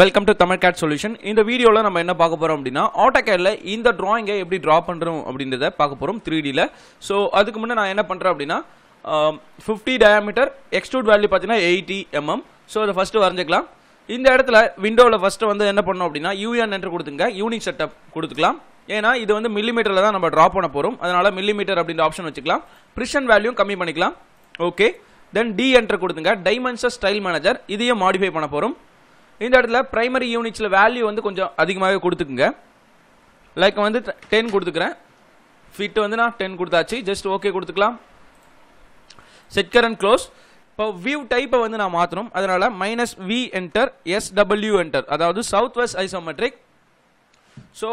Welcome to AutoCAD Solution. In the video, we will see AutoCAD in the drawing how to draw in 3D. So, that's what I am doing. 50 diameter, extrude value 80 mm. So, the first one. In the window, first one UN enter, unique setup. ஏனா இது வந்து மில்லிமீட்டர்ல தான் நம்ம draw பண்ண போறோம் அதனால millimetre அப்படிங்கிற option வச்சுக்கலாம் precision value கம்மி பண்ணிக்கலாம் ஓகே then d enter கொடுத்துங்க dimensions style manager இதையே modify பண்ண போறோம் இந்த இடத்துல primary unitsல value வந்து கொஞ்சம் அதிகமாவே கொடுத்துங்க like வந்து 10 கொடுத்துக்கறேன் feet வந்து நான் 10 கொடுத்தாச்சு just okay கொடுத்துக்கலாம் set current close இப்போ view type வந்து நான் மாத்துறோம் அதனால -v enter sw enter அதாவது southwest isometric so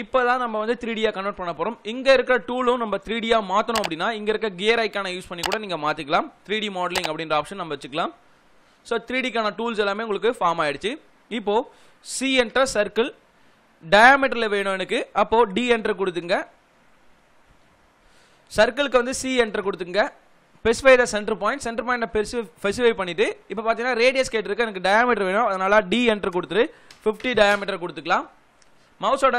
இப்பதான் நம்ம வந்து 3D ஆ கன்வர்ட் பண்ண போறோம் இங்க இருக்கிற டூலும் நம்ம 3D ஆ மாத்தணும் அப்படினா இங்க இருக்க கியர் ஐகானை யூஸ் பண்ணி கூட நீங்க மாத்திக்கலாம் 3D மாடலிங் அப்படிங்கற ஆப்ஷன் நம்ம வெச்சுக்கலாம் சோ 3D கான டூல்ஸ் எல்லாமே உங்களுக்கு ஃபார்ம் ஆயிடுச்சு இப்போ C என்ற சர்க்கிள் டயாமீட்டர்ல வேணும் எனக்கு அப்போ D என்டர் கொடுத்துங்க சர்க்கிளுக்கு வந்து C என்டர் கொடுத்துங்க specify the centre point specify பண்ணிட்டு இப்போ பாத்தீங்கன்னா ரேடியஸ் கேட்டிருக்கு எனக்கு டயாமீட்டர் வேணும் அதனால D என்டர் கொடுத்துரு 50 டயாமீட்டர் கொடுத்துக்கலாம் மவுஸோட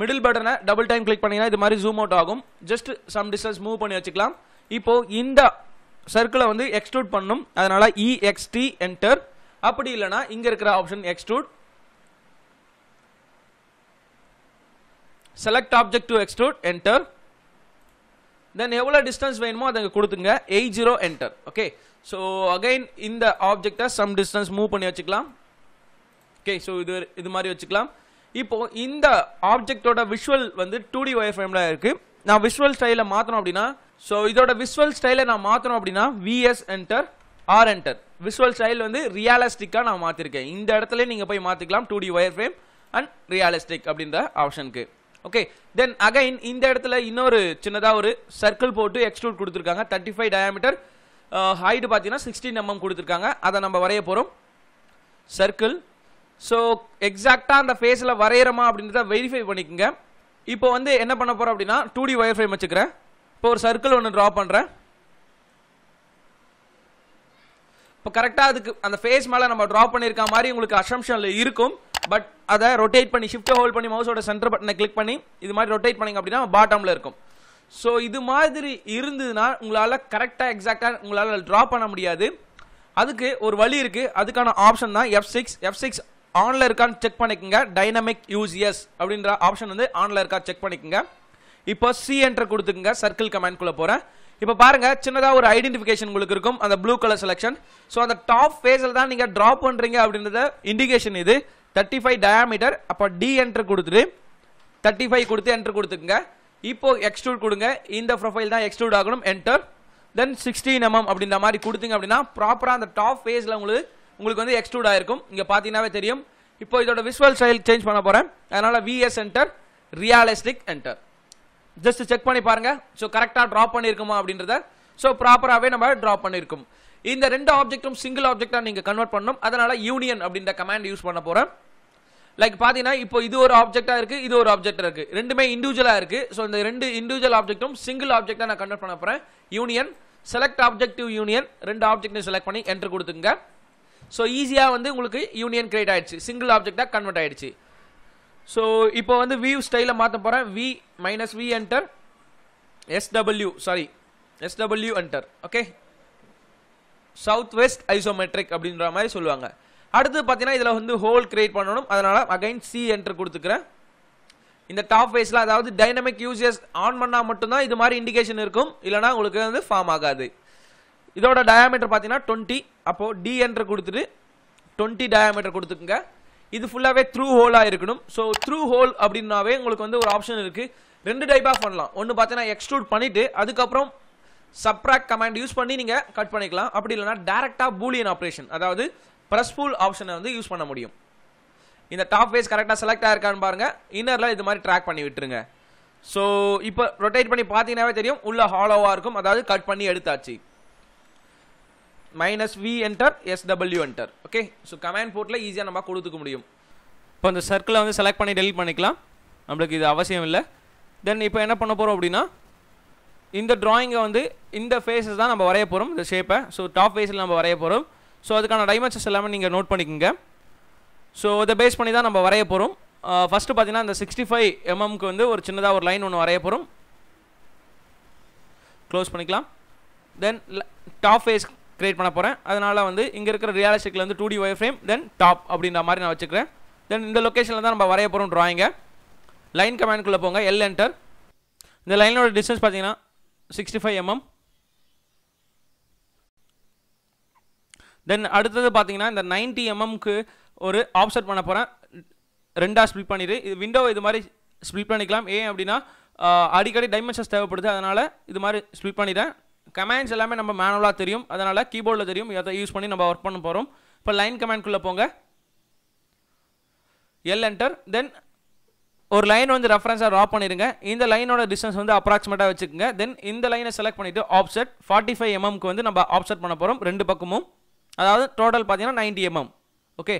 middle button double time click பண்ணினா இது மாதிரி zoom out ஆகும் just some distance move பண்ணி வச்சுக்கலாம் இப்போ இந்த சர்க்கிளை வந்து extrude பண்ணனும் அதனால ext enter அப்படி இல்லனா இங்க இருக்கிற option extrude select object to extrude enter then எவ்வளவு distance வேணுமோ அத கொடுத்துங்க 80 enter okay so again இந்த ஆப்ஜெக்ட்ட some distance move பண்ணி வச்சுக்கலாம் okay so இது மாதிரி வச்சுக்கலாம் இப்போ இந்த ஆப்ஜெக்ட்டோட விஷுவல் வந்து 2D wireframeல இருக்கு நான் விஷுவல் ஸ்டைல மாத்தணும் அப்படினா சோ இதோட விஷுவல் ஸ்டைல நான் மாத்தணும் அப்படினா vs enter r enter visual style வந்து ரியலிஸ்டிக்கா நான் மாத்திருக்கேன் இந்த இடத்துல நீங்க போய் மாத்திக்கலாம் 2D wireframe and realistic அப்படிங்கற ஆப்ஷனுக்கு ஓகே then again இந்த இடத்துல இன்னொரு சின்னதா ஒரு சர்க்கிள் போட்டு எக்ஸ்ட்ரூட் கொடுத்திருக்காங்க 35 diameter height பாத்தீனா 16 mm கொடுத்திருக்காங்க அத நம்ம வரைய போறோம் circle So, exactly on the face la varayirama appadinadha verify panikkeenga ipo vande enna panna porom appadina 2D wireframe vechukuren ipo or circle one draw pandren ipo correct ah adukku and the face mala nama draw pannirukka mari ungalku assumption la irukum but adha rotate panni shift hold panni mouse oda center button click panni idu mari rotate panninga appadina bottom la irukum so idu madiri irundudna ungalaala correct ah exact ah ungalaala draw panna mudiyadhu adukku or vali irukku adukana option da f6 ஆன்ல இருக்கான்னு check பண்ணிக்கங்க dynamic UCS அப்படிங்கற option வந்து ஆன்ல இருக்கா check பண்ணிக்கங்க இப்போ C enter கொடுத்துங்க சர்க்கிள் கமாண்ட் குள்ள போறேன் இப்போ பாருங்க சின்னதா ஒரு ஐடென்டிஃபிகேஷன் உங்களுக்கு இருக்கும் அந்த ப்ளூ கலர் செலக்ஷன் சோ அந்த டாப் ஃபேஸ்ல தான் நீங்க டிரா பண்றீங்க அப்படிங்கறத இன்டிகேஷன் இது 35 டயாமீட்டர் அப்ப டி என்டர் கொடுத்துட்டு 35 கொடுத்து என்டர் கொடுத்துங்க இப்போ எக்ஸ்ட்ரூட் கொடுங்க இந்த ப்ரொஃபைல் தான் எக்ஸ்ட்ரூட் ஆகணும் என்டர் then 16 mm அப்படிங்கற மாதிரி கொடுத்தீங்க அப்படினா ப்ராப்பரா அந்த டாப் ஃபேஸ்ல உங்களுக்கு வந்து எக்ஸ்ட்ரூட் ஆயிருக்கும் இங்க பாத்தீங்கனாவே தெரியும் இப்போ இதோட விஷுவல் ஸ்டைல் சேஞ்ச் பண்ண போறேன் அதனால vs enter realistic enter just check பண்ணி பாருங்க சோ கரெக்ட்டா டிரா பண்ணிருக்குமா அப்படின்றத சோ ப்ராப்பராவே நம்ம டிரா பண்ணிருக்கும் இந்த ரெண்டு ஆப்ஜெக்ட்டும் சிங்கிள் ஆப்ஜெக்ட்டா நீங்க கன்வர்ட் பண்ணனும் அதனால யூனியன் அப்படிங்கற கமாண்ட் யூஸ் பண்ண போறேன் லைக் பாத்தீங்கன்னா இப்போ இது ஒரு ஆப்ஜெக்ட்டா இருக்கு இது ஒரு ஆப்ஜெக்ட்டா இருக்கு ரெண்டுமே இன்டிவிஜுவலா இருக்கு சோ இந்த ரெண்டு இன்டிவிஜுவல் ஆப்ஜெக்ட்டும் சிங்கிள் ஆப்ஜெக்ட்டா நான் கன்வர்ட் பண்ண போறேன் union select object to union ரெண்டு ஆப்ஜெக்ட்டையும் செலக்ட் பண்ணி என்டர் கொடுத்துங்க So easy-ஆ வந்து உங்களுக்கு யூனியன் கிரியேட் ஆயிடுச்சு சிங்கிள் ஆப்ஜெக்ட்டா கன்வர்ட் ஆயிடுச்சு சோ இப்போ வந்து view ஸ்டைல மாத்த போறேன் v - v enter sw enter okay southwest isometric அப்படிங்கற மாதிரி சொல்வாங்க அடுத்து பாத்தீனா இதல வந்து ஹோல் கிரியேட் பண்ணனும் அதனால again c enter கொடுத்துக்கறேன் இந்த டாப் ஃபேஸ்ல அதாவது டைனமிக் யூசஸ் ஆன் பண்ணா மட்டும் தான் இது மாதிரி இன்டிகேஷன் இருக்கும் இல்லனா உங்களுக்கு வந்து ஃபார்ம் ஆகாது இதோட டயாமீட்டர் பாத்தீனா 20 அப்போ d என்டர் கொடுத்துட்டு 20 டயாமீட்டர் கொடுத்துங்க இது ஃபுல்லாவே த்ரூ ஹோலா இருக்கணும் சோ த்ரூ ஹோல் அப்படினாவே உங்களுக்கு வந்து ஒரு ஆப்ஷன் இருக்கு ரெண்டு டைப் ஆஃப் பண்ணலாம் ஒன்னு பாத்தீனா எக்ஸ்ட்ரூட் பண்ணிட்டு அதுக்கு அப்புறம் சப்ட்ராக்ட் கமாண்ட் யூஸ் பண்ணி நீங்க கட் பண்ணிக்கலாம் அப்படி இல்லனா டைரக்ட்டா பூலியன் ஆபரேஷன் அதாவது பிரஸ் புல் ஆப்ஷனை வந்து யூஸ் பண்ண முடியும் இந்த டாப் ஃபேஸ் கரெக்ட்டா செலக்ட் ஆயிருக்கான்னு பாருங்க இன்னர்ல இது மாதிரி ட்ராக் பண்ணி விட்டுருங்க சோ இப்போ ரொட்டேட் பண்ணி பாத்தீங்கனாவே தெரியும் உள்ள ஹாலோவா இருக்கும் அதாவது கட் பண்ணி எடுத்தாச்சு -v enter sw enter okay so command portல ஈஸியா நம்ம கொடுத்துக்க முடியும் இப்போ அந்த சர்க்கிளை வந்து செலக்ட் பண்ணி delete பண்ணிக்கலாம் நமக்கு இது அவசியம் இல்ல then இப்போ என்ன பண்ண போறோம் அப்படினா இந்த drawing-ஐ வந்து இந்த faces தான் நம்ம வரைய போறோம் இந்த shape-ஐ so top face-ல நம்ம வரைய போறோம் so அதுக்கான dimensions எல்லாமே நீங்க நோட் பண்ணிக்கங்க So the base panida namba varaiya porom. First pathina and the 65 mm ku vende or chinada or line one varaiya porom. Close panikalam. Then top face create panna poren. Adanala vende inga irukra realistic la vende 2D wireframe then top abindra mari na vechirukken. Then in the location la dhaan namba varaiya porom drawing ga. Line command kulla ponga L enter. The line oda distance pathina 65 mm. Then அடுத்து பாத்தீங்கன்னா இந்த 90 mm க்கு ஒரு offset பண்ண போறேன் ரெண்டா split பண்ணிரு இது விண்டோவை இது மாதிரி ஸ்ப்ளிட் பண்ணிக்கலாம் ஏன் அப்படினா அடிக்கடி டைமென்ஷன்ஸ் தேவைப்படுது அதனால இது மாதிரி ஸ்ப்ளிட் பண்ணிட்டேன் கமாண்ட்ஸ் எல்லாமே நம்ம மேனுவலா தெரியும் அதனால கீபோர்ட்ல தெரியும் இத யூஸ் பண்ணி நம்ம வர்க் பண்ண போறோம் இப்போ லைன் கமாண்ட் குள்ள போங்க L enter then ஒரு லைன் வந்து ரெஃபரன்ஸா டிரா பண்ணிருங்க இந்த லைனோட டிஸ்டன்ஸ் வந்து அப்ராக்ஸிமேட்டா வெச்சுக்குங்க then இந்த லைனை செலக்ட் பண்ணிட்டு ஆஃப்செட் 45 mm க்கு வந்து நம்ம ஆஃப்செட் பண்ண போறோம் ரெண்டு பக்கமும் அதாவது டோட்டல் பாத்தீங்கன்னா 90 mm ஓகே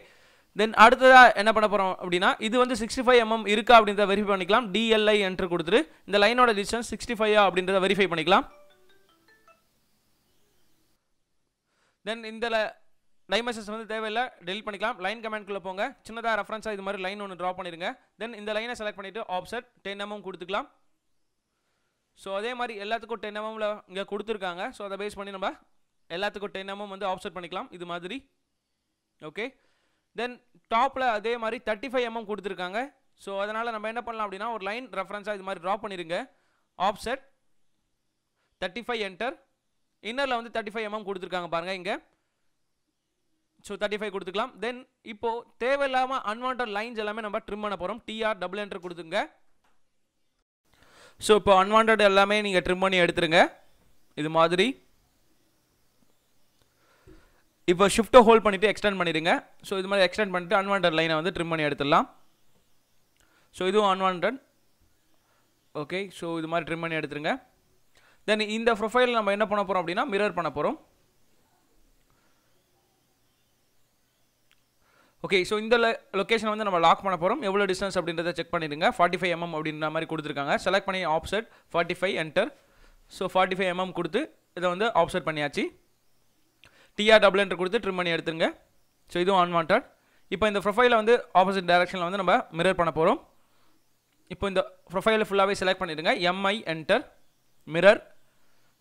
தென் அடுத்து என்ன பண்ண போறோம் அப்படினா இது வந்து 65 mm இருக்கா அப்படிங்கறத வெரிஃபை பண்ணிக்கலாம் DLI என்டர் கொடுத்துட்டு இந்த லைனோட டிஸ்டன்ஸ் 65 அப்படிங்கறத வெரிஃபை பண்ணிக்கலாம் தென் இந்த டைமென்ஷன்ஸ் வந்து தேவையில்ல delete பண்ணிக்கலாம் லைன் கமாண்ட் குள்ள போங்க சின்னதா ரெஃபரன்ஸா இது மாதிரி லைன் ஒன்னு டிரா பண்ணிருங்க தென் இந்த லைனை செலக்ட் பண்ணிட்டு ஆஃப்செட் 10 mm கொடுத்துக்கலாம் சோ அதே மாதிரி எல்லாத்துக்கும் 10 mm ல இங்க கொடுத்துருக்காங்க சோ அத பேஸ் பண்ணி நம்ம எல்லாத்துக்கும் 10 mm வந்து ஆஃப்செட் பண்ணிக்கலாம் இது மாதிரி ஓகே தென் டாப்ல அதே மாதிரி 35 mm கொடுத்திருக்காங்க சோ அதனால நம்ம என்ன பண்ணலாம் அப்படினா ஒரு லைன் ரெஃபரன்ஸா இது மாதிரி டிரா பண்ணிருங்க ஆஃப்செட் 35 என்டர் இன்னர்ல வந்து 35 mm கொடுத்திருக்காங்க பாருங்க இங்க சோ 35 கொடுத்துக்கலாம் தென் இப்போ தேவையில்லாம அன்வாண்டட் லைன்ஸ் எல்லாமே நம்ம ட்ரிம் பண்ண போறோம் TR டபுள் என்டர் கொடுத்துங்க சோ இப்போ அன்வாண்டட் எல்லாமே நீங்க ட்ரிம் பண்ணி எடுத்துருங்க இது மாதிரி இப்போ ஷிஃப்ட் ஹோல்ட் பண்ணிட்டு எக்ஸ்டெண்ட் பண்ணிடுங்க சோ இது மாதிரி எக்ஸ்டெண்ட் பண்ணிட்டு அன்வாண்டட் லைனை வந்து ட்ரிம் பண்ணி எடுத்துடலாம் சோ இதுவும் அன்வாண்டட் ஓகே சோ இது மாதிரி ட்ரிம் பண்ணி எடுத்துருங்க தென் இந்த ப்ரொஃபைல் நம்ம என்ன பண்ண போறோம் அப்படினா மிரர் பண்ண போறோம் ஓகே சோ இந்த லொகேஷன் வந்து நம்ம லாக் பண்ண போறோம் எவ்வளவு டிஸ்டன்ஸ் அப்படின்றதை செக் பண்ணிடுங்க 45 mm அப்படின்ற மாதிரி கொடுத்திருக்காங்க செலக்ட் பண்ணி ஆஃப்செட் 45 என்டர் சோ 45 mm கொடுத்து இத வந்து ஆஃப்செட் பண்ணியாச்சு TR double enter கொடுத்து trim பண்ணி எடுத்துங்க சோ இதுவும் unwanted இப்போ இந்த ப்ரொஃபைலை வந்து ஆப்போசிட் டைரக்ஷன்ல வந்து நம்ம மிரர் பண்ண போறோம் இப்போ இந்த ப்ரொஃபைலை ஃபுல்லாவே செலக்ட் பண்ணிடுங்க MI enter mirror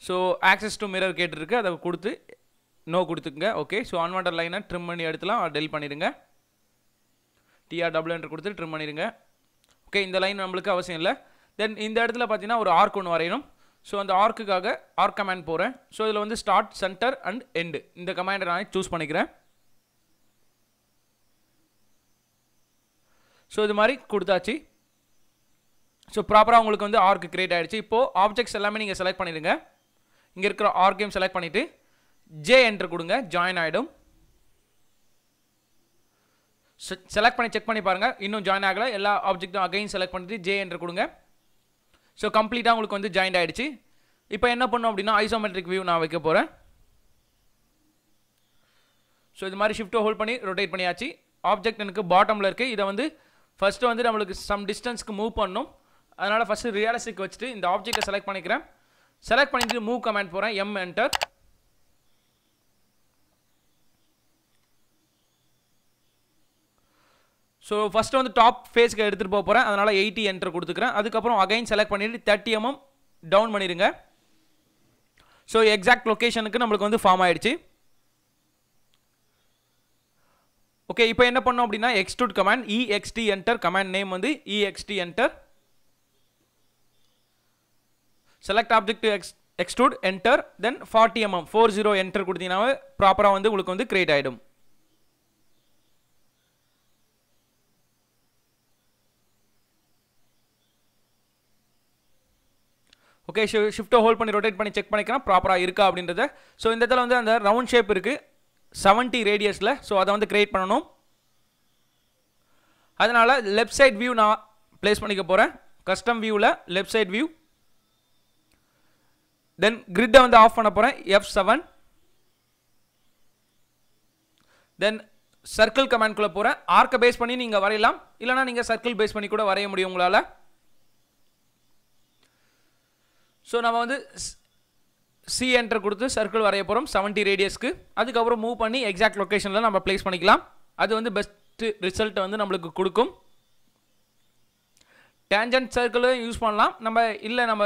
so access to mirror கேட்டிருக்கு அத கொடுத்து நோ கொடுத்துங்க ஓகே சோ unwanted லைனை trim பண்ணி எடுத்துலாம் delete பண்ணிடுங்க TR double enter கொடுத்து trim பண்ணிடுங்க ஓகே இந்த லைன் நமக்கு அவசியம் இல்ல தென் இந்த இடத்துல பாத்தீனா ஒரு ஆர்க் ஒன்னு வரையணும் So அந்த ஆர்க்குக்காக ஆர்க் கமாண்ட் போறேன் சோ இதுல வந்து ஸ்டார்ட் சென்டர் அண்ட் எண்ட் இந்த கமாண்டை நான் चूஸ் பண்ணிக்கிறேன் சோ இது மாதிரி கொடுத்தாச்சு சோ ப்ராப்பரா உங்களுக்கு வந்து ஆர்க் கிரியேட் ஆயிடுச்சு இப்போ ஆப்ஜெக்ட்ஸ் எல்லாமே நீங்க செலக்ட் பண்ணிடுங்க இங்க இருக்கிற ஆர்க்கையும் செலக்ட் பண்ணிட்டு J என்டர் கொடுங்க ஜாயின் ஆயிடும் செலக்ட் பண்ணி செக் பண்ணி பாருங்க இன்னும் ஜாயின் ஆகல எல்லா ஆப்ஜெக்ட்டும் அகைன் செலக்ட் பண்ணிட்டு J என்டர் கொடுங்க So complete ah ungalku vandu joined aidichi ipo enna pannom appadina isometric view na vekka poren so idu mari shift hold panni rotate panniyaachi object enakku bottom la irukku ida vandu first vandu namalukku some distance ku move pannum adanal first realistic vechittu inda object ah select panikiren select pannittu move command poren m enter So first வந்து top ஃபேஸ்க்கு எடுத்து போறேன் அதனால 80 enter கொடுத்துக்கிறேன் அதுக்கு அப்புறம் again select பண்ணிட்டு 30 mm down பண்ணிருங்க சோ எக்ஸாக்ட் லொகேஷனுக்கு நமக்கு வந்து ஃபார்ம் ஆயிடுச்சு ஓகே இப்போ என்ன பண்ணோம் அப்படினா extrude command ext enter command name வந்து ext enter select object extrude enter then 40 mm 40 enter கொடுத்தீங்கனா ப்ராப்பரா வந்து உங்களுக்கு வந்து கிரியேட் ஆயிடும் ஓகே ஷிஃப்ட் ஹோல்ட் பண்ணி ரொட்டேட் பண்ணி செக் பண்ணிக்கலாம் ப்ராப்பரா இருக்கா அப்படின்றதை சோ இந்த இடத்துல வந்து அந்த ரவுண்ட் ஷேப் இருக்கு 70 ரேடியஸ்ல சோ அத வந்து கிரியேட் பண்ணனும் அதனால லெஃப்ட் சைடு வியூ நான் ப்ளேஸ் பண்ணிக்க போறேன் கஸ்டம் வியூல left side view then grid வந்து ஆஃப் பண்ண போறேன் F7 தென் சர்க்கிள் கமாண்ட் குள்ள போறேன் ஆர்க்க பேஸ் பண்ணி நீங்க வரையலாம் இல்லனா நீங்க சர்க்கிள் பேஸ் பண்ணி கூட வரைய முடியும் உங்களால சோ நாம வந்து C என்டர் கொடுத்து சர்க்கிள் வரைய போறோம் 70 ரேடியஸ்க்கு அதுக்கு அப்புறம் மூவ் பண்ணி எக்ஸாக்ட் லொகேஷன்ல நம்ம பிளேஸ் பண்ணிக்கலாம் அது வந்து பெஸ்ட் result வந்து நமக்கு கொடுக்கும் tangent circle யூஸ் பண்ணலாம் நம்ம இல்ல நம்ம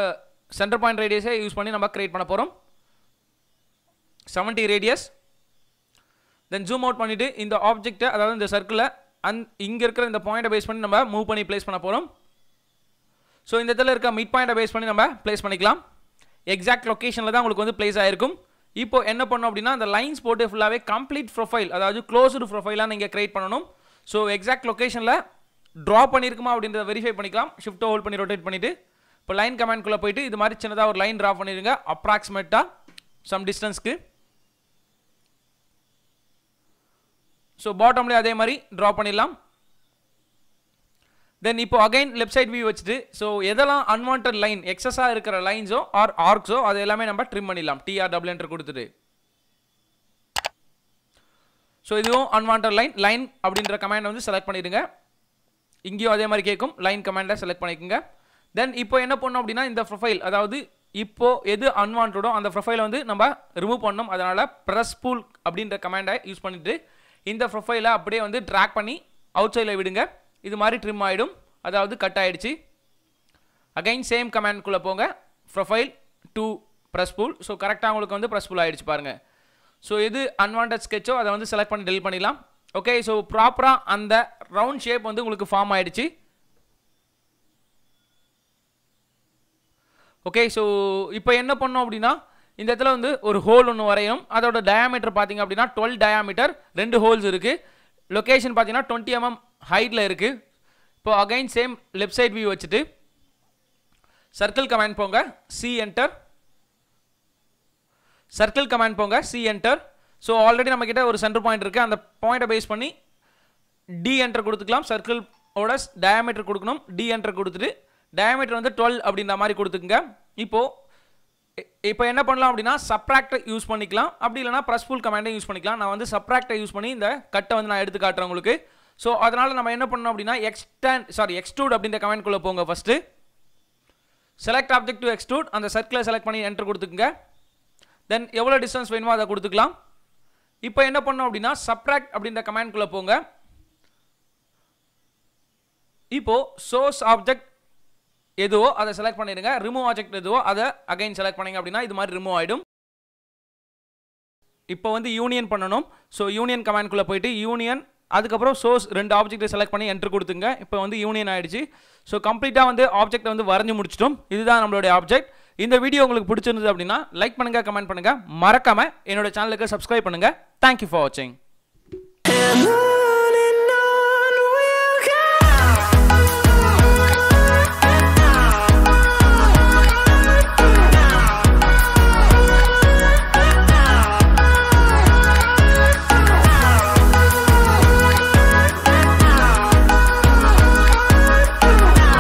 center point radius யூஸ் பண்ணி நம்ம create பண்ண போறோம் 70 radius then zoom out பண்ணிட்டு இந்த object அதாவது இந்த circle இங்க இருக்கிற இந்த point base பண்ணி நம்ம move பண்ணி place பண்ண போறோம் சோ இந்த இடத்துல இருக்க mid point base பண்ணி நம்ம place பண்ணிக்கலாம் exact location ல தான் உங்களுக்கு வந்து place ஆயிருக்கும் இப்போ என்ன பண்ணனும் அப்படினா அந்த லைன்ஸ் போட்டு ஃபுல்லாவே கம்ப்ளீட் ப்ரொஃபைல் அதாவது க்ளோஸ்டு ப்ரொஃபைலா நீங்க கிரியேட் பண்ணனும் சோ எக்ஸாக்ட் லொகேஷன்ல டிரா பண்ணிருக்குமா அப்படின்றத வெரிஃபை பண்ணிக்கலாம் ஷிஃப்ட் ஹோல்ட் பண்ணி ரொட்டேட் பண்ணிட்டு இப்போ லைன் கமாண்ட் குள்ள போயிடு இது மாதிரி சின்னதா ஒரு லைன் டிரா பண்ணிருங்க அப்ராக்ஸிமேட்டா some distance-க்கு சோ பாட்டம்லயே அதே மாதிரி டிரா பண்ணிரலாம் then இப்போ again left side view வச்சிட்டு சோ எதெல்லாம் unwanted line excess-ஆ இருக்கிற lines ஓ or arcs ஓ அது எல்லாமே நம்ம trim பண்ணிரலாம் TR double enter கொடுத்துட்டு சோ இதுவும் unwanted line line அப்படிங்கற கமாண்ட வந்து செலக்ட் பண்ணிடுங்க இங்கேயும் அதே மாதிரி கேக்கும் line கமாண்ட செலக்ட் பண்ணிக்கங்க then இப்போ என்ன பண்ணனும் அப்படினா இந்த profile அதாவது இப்போ எது unwanted-ஓ அந்த profile வந்து நம்ம remove பண்ணனும் அதனால press pull அப்படிங்கற கமாண்ட யூஸ் பண்ணிட்டு இந்த profile-ஐ அப்படியே வந்து drag பண்ணி outside-ல விடுங்க இது மாதிரி trim ஆயிடும் அதாவது கட் ஆயிடுச்சு again same command குள்ள போங்க profile to press pull so கரெக்ட்டா உங்களுக்கு வந்து press pull ஆயிடுச்சு பாருங்க சோ இது unwanted sketch அத வந்து செலக்ட் பண்ணி delete பண்ணிடலாம் ஓகே சோ ப்ராப்பரா அந்த round shape வந்து உங்களுக்கு ஃபார்ம் ஆயிடுச்சு ஓகே சோ இப்போ என்ன பண்ணனும் அப்படினா இந்த இடத்துல வந்து ஒரு ஹோல் ஒன்னு வரையணும் அதோட diameter பாத்தீங்க அப்படினா 12 diameter ரெண்டு ஹோல்ஸ் இருக்கு லொகேஷன் பாத்தீனா 20 mm ஹைட்ல இருக்கு இப்போ again same left side view வச்சிட்டு circle command போங்க c enter circle command போங்க c enter சோ ஆல்ரெடி நமக்கிட்ட ஒரு சென்டர் பாயிண்ட் இருக்கு அந்த பாயிண்ட பேஸ் பண்ணி d enter கொடுத்துக்கலாம் circle ஓட diameter கொடுக்கணும் d enter கொடுத்துட்டு diameter வந்து 12 அப்படின்ற மாதிரி கொடுத்துக்கங்க இப்போ என்ன பண்ணலாம் அப்படினா subtract யூஸ் பண்ணிக்கலாம் அப்படி இல்லனா press pull command யூஸ் பண்ணிக்கலாம் நான் வந்து subtract யூஸ் பண்ணி இந்த கட்ட வந்து நான் எடுத்து காட்றேன் உங்களுக்கு சோ அதனால நம்ம என்ன பண்ணனும் அப்படினா extrude அப்படிங்கற கமாண்ட் குள்ள போங்க first select object to extrude அந்த circle செலக்ட் பண்ணி enter கொடுத்துக்கங்க then எவ்வளவு டிஸ்டன்ஸ் வேணுமோ அத கொடுத்துக்கலாம் இப்போ என்ன பண்ணனும் அப்படினா subtract அப்படிங்கற கமாண்ட் குள்ள போங்க இப்போ source object எதுவோ அத செலக்ட் பண்ணிடுங்க remove object எதுவோ அத again செலக்ட் பண்ணீங்க அப்படினா இது மாதிரி remove ஆயிடும் இப்போ வந்து யூனியன் பண்ணனும் சோ யூனியன் கமாண்ட் குள்ள போய்ட்டு யூனியன் அதுக்கு அப்புறம் சோர்ஸ் ரெண்டு ஆப்ஜெக்ட்டை செலக்ட் பண்ணி என்டர் கொடுத்துங்க இப்போ வந்து யூனியன் ஆயிடுச்சு சோ கம்ப்ளீட்டா வந்து ஆப்ஜெக்ட் வந்து வரைஞ்சு முடிச்சிட்டோம் இதுதான் நம்மளுடைய ஆப்ஜெக்ட் இந்த வீடியோ உங்களுக்கு பிடிச்சிருந்தது அப்படினா லைக் பண்ணுங்க கமெண்ட் பண்ணுங்க மறக்காம என்னோட சேனலுக்கு சப்ஸ்கிரைப் பண்ணுங்க Thank you for watching